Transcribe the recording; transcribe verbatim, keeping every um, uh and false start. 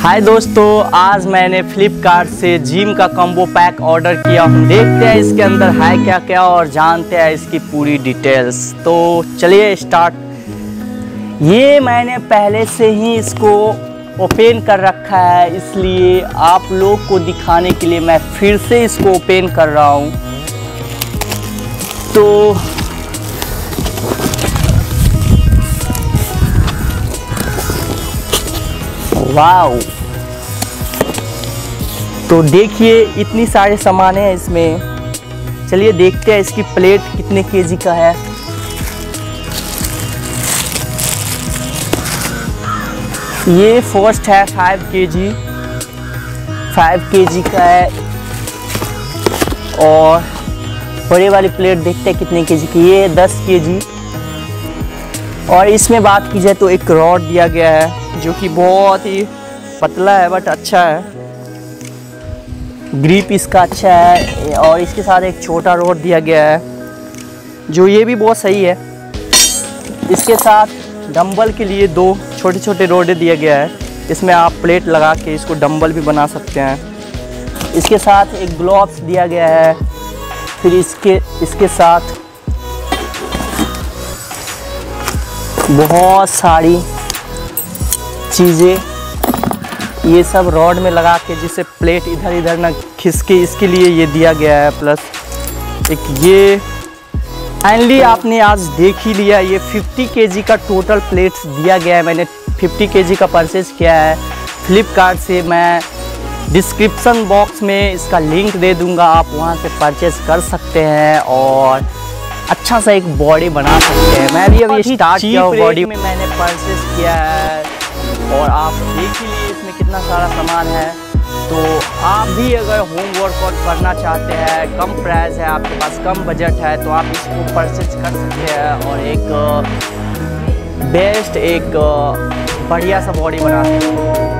हाय दोस्तों, आज मैंने फ्लिपकार्ट से जिम का कॉम्बो पैक ऑर्डर किया हूँ। देखते हैं इसके अंदर है क्या क्या और जानते हैं इसकी पूरी डिटेल्स। तो चलिए स्टार्ट। ये मैंने पहले से ही इसको ओपन कर रखा है, इसलिए आप लोग को दिखाने के लिए मैं फिर से इसको ओपन कर रहा हूँ। तो वाओ, तो देखिए इतनी सारे सामान है इसमें। चलिए देखते हैं इसकी प्लेट कितने केजी का है। ये फर्स्ट है फाइव केजी, फाइव केजी का है। और बड़े वाली प्लेट देखते हैं कितने केजी की, ये दस केजी। और इसमें बात की जाए तो एक रॉड दिया गया है जो कि बहुत ही पतला है बट अच्छा है, ग्रिप इसका अच्छा है। और इसके साथ एक छोटा रॉड दिया गया है जो ये भी बहुत सही है। इसके साथ डंबल के लिए दो छोटे छोटे रॉड दिया गया है, इसमें आप प्लेट लगा के इसको डंबल भी बना सकते हैं। इसके साथ एक ग्लोव्स दिया गया है। फिर इसके इसके साथ बहुत सारी चीज़ें ये सब रॉड में लगा के, जिससे प्लेट इधर इधर ना खिसके, इसके लिए ये दिया गया है। प्लस एक ये फाइनली आपने आज देख ही लिया, ये पचास केजी का टोटल प्लेट्स दिया गया है। मैंने पचास केजी का परचेज़ किया है फ्लिपकार्ट से। मैं डिस्क्रिप्सन बॉक्स में इसका लिंक दे दूंगा, आप वहां से परचेज़ कर सकते हैं और अच्छा सा एक बॉडी बना सकते हैं। मैं भी अभी स्टार्ट किया हूं, बॉडी में मैंने परचेज़ किया है। और आप देख लीजिए इसमें कितना सारा सामान है। तो आप भी अगर होम वर्कआउट करना चाहते हैं, कम प्राइस है, आपके पास कम बजट है, तो आप इसको परचेज कर सकते हैं और एक बेस्ट, एक बढ़िया सा बॉडी बना सकते हैं।